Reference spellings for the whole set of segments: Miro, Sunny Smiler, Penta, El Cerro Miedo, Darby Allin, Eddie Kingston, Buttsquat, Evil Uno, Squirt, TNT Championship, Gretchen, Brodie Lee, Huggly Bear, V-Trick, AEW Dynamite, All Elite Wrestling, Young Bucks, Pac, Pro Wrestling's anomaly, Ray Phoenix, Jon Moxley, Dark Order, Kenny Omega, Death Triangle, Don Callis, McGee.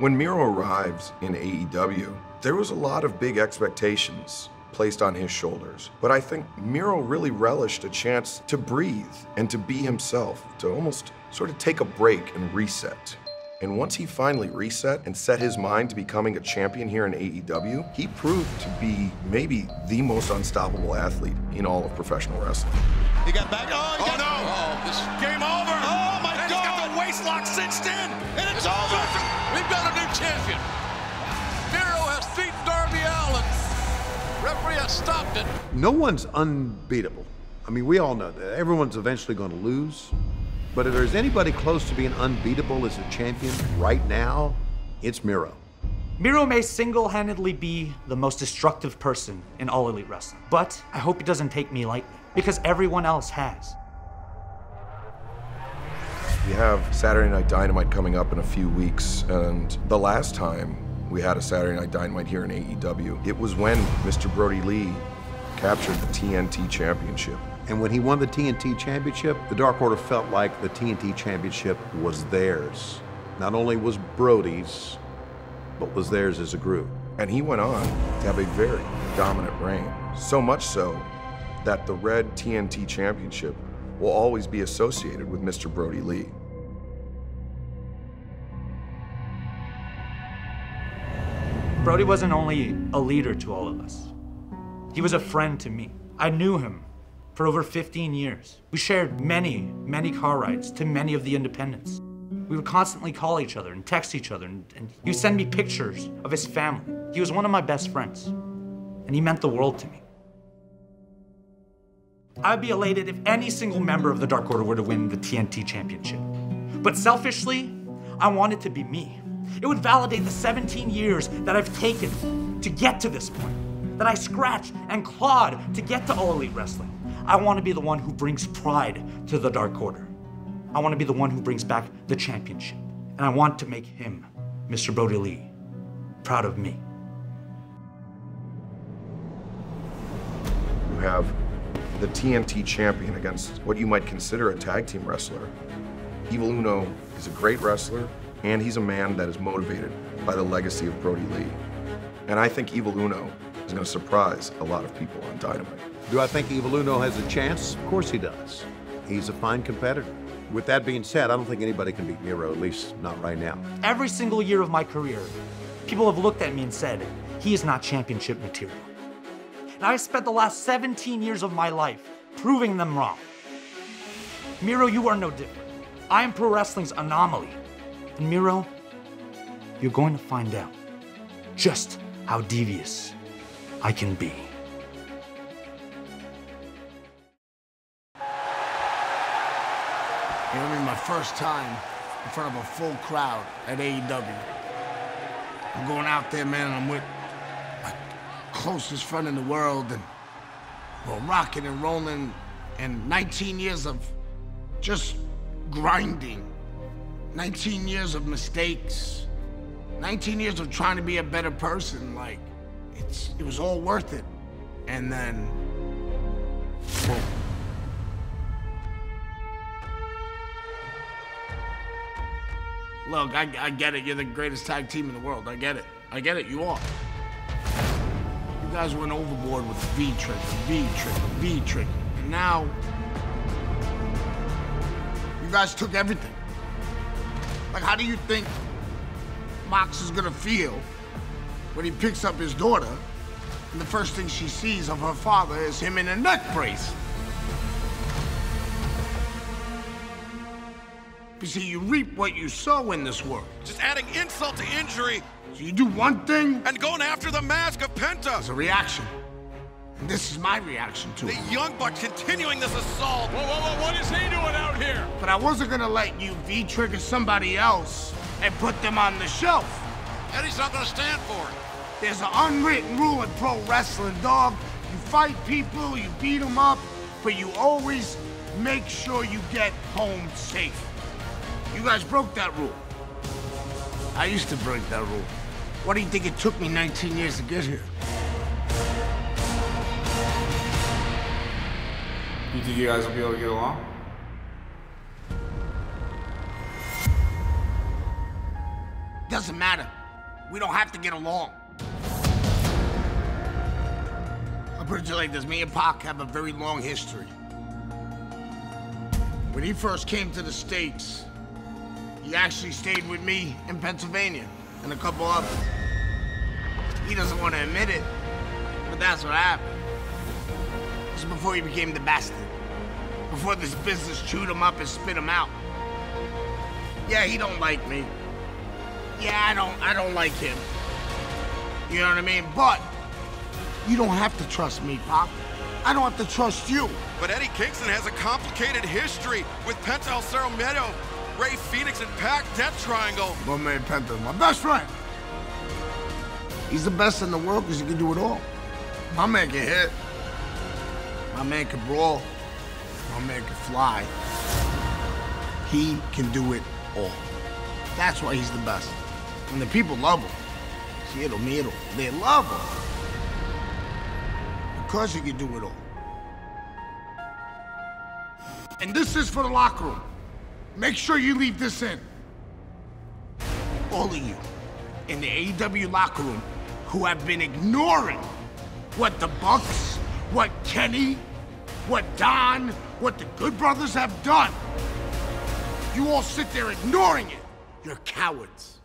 When Miro arrived in AEW, there was a lot of big expectations placed on his shoulders. But I think Miro really relished a chance to breathe and to be himself, to almost sort of take a break and reset. And once he finally reset and set his mind to becoming a champion here in AEW, he proved to be maybe the most unstoppable athlete in all of professional wrestling. He got back, oh no, this game over. Oh my God. He's got the waist lock cinched in, and it's over. We've got a new champion. Miro has beaten Darby Allin. Referee has stopped it. No one's unbeatable. I mean, we all know that. Everyone's eventually gonna lose. But if there's anybody close to being unbeatable as a champion right now, it's Miro. Miro may single-handedly be the most destructive person in All Elite Wrestling, but I hope it doesn't take me lightly, because everyone else has. We have Saturday Night Dynamite coming up in a few weeks, and the last time we had a Saturday Night Dynamite here in AEW, it was when Mr. Brodie Lee captured the TNT Championship. And when he won the TNT Championship, the Dark Order felt like the TNT Championship was theirs. Not only was Brodie's, but was theirs as a group. And he went on to have a very dominant reign. So much so that the red TNT Championship will always be associated with Mr. Brodie Lee. Brodie wasn't only a leader to all of us. He was a friend to me. I knew him for over 15 years. We shared many, many car rides to many of the independents. We would constantly call each other and text each other, and he would send me pictures of his family. He was one of my best friends, and he meant the world to me. I'd be elated if any single member of the Dark Order were to win the TNT Championship. But selfishly, I want it to be me. It would validate the 17 years that I've taken to get to this point, that I scratched and clawed to get to All Elite Wrestling. I want to be the one who brings pride to the Dark Order. I want to be the one who brings back the championship. And I want to make him, Mr. Brodie Lee, proud of me. You have the TNT champion against what you might consider a tag team wrestler. Evil Uno is a great wrestler, and he's a man that is motivated by the legacy of Brodie Lee. And I think Evil Uno is going to surprise a lot of people on Dynamite. Do I think Evil Uno has a chance? Of course he does. He's a fine competitor. With that being said, I don't think anybody can beat Miro, at least not right now. Every single year of my career, people have looked at me and said, he is not championship material. And I spent the last 17 years of my life proving them wrong. Miro, you are no different. I am Pro Wrestling's anomaly. And Miro, you're going to find out just how devious I can be. It'll be my first time in front of a full crowd at AEW. I'm going out there, man, and I'm with my closest friend in the world, and we're rocking and rolling, and 19 years of just grinding, 19 years of mistakes, 19 years of trying to be a better person. Like, it was all worth it. And then, boom. Look, I get it. You're the greatest tag team in the world. I get it. I get it. You are. You guys went overboard with the V-Trick, the V-Trick, the V-Trick. And now, you guys took everything. Like, how do you think Mox is gonna feel when he picks up his daughter and the first thing she sees of her father is him in a neck brace? You see, you reap what you sow in this world. Just adding insult to injury. So you do one thing. And going after the mask of Penta. It's a reaction. And this is my reaction to it. The Young Bucks continuing this assault. Whoa, what is he doing out here? But I wasn't gonna let you V-trigger somebody else and put them on the shelf. Eddie's not gonna stand for it. There's an unwritten rule in pro wrestling, dog. You fight people, you beat them up, but you always make sure you get home safe. You guys broke that rule. I used to break that rule. Why do you think it took me 19 years to get here? You think you guys will be able to get along? Doesn't matter. We don't have to get along. I'll put it to you like this. Me and Pac have a very long history. When he first came to the States, he actually stayed with me in Pennsylvania and a couple others. He doesn't want to admit it, but that's what happened. This was before he became the bastard. Before this business chewed him up and spit him out. Yeah, he don't like me. Yeah, I don't like him. You know what I mean? But you don't have to trust me, Pop. I don't have to trust you. But Eddie Kingston has a complicated history with Penta, El Cerro Miedo, Ray Phoenix, and Pac, Death Triangle. My man Penta, my best friend. He's the best in the world because he can do it all. My man can hit. My man can brawl. My man can fly. He can do it all. That's why he's the best. And the people love him. Quiero miedo. They love him. Because he can do it all. And this is for the locker room. Make sure you leave this in. All of you in the AEW locker room who have been ignoring what the Bucks, what Kenny, what Don, what the Good Brothers have done. You all sit there ignoring it. You're cowards.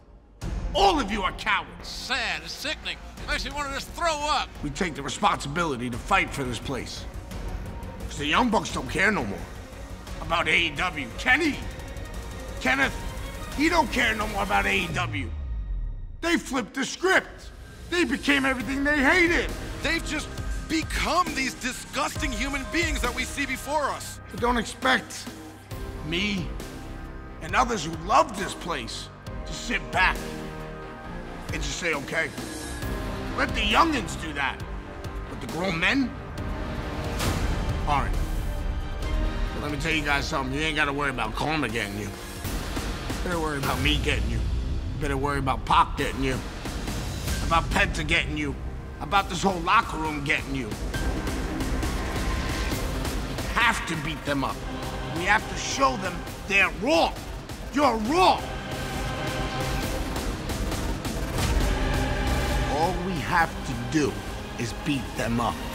All of you are cowards. Sad, it's sickening. It makes me want to just throw up. We take the responsibility to fight for this place. Because the Young Bucks don't care no more about AEW. Kenny, Kenneth, he don't care no more about AEW. They flipped the script. They became everything they hated. They've just become these disgusting human beings that we see before us. But don't expect me and others who love this place to sit back and just say, okay, let the youngins do that. But the grown men aren't. But let me tell you guys something. You ain't got to worry about Karma getting you. You better worry about me getting you. You better worry about Pac getting you. About Penta getting you. About this whole locker room getting you. We have to beat them up. We have to show them they're wrong. You're wrong. All we have to do is beat them up.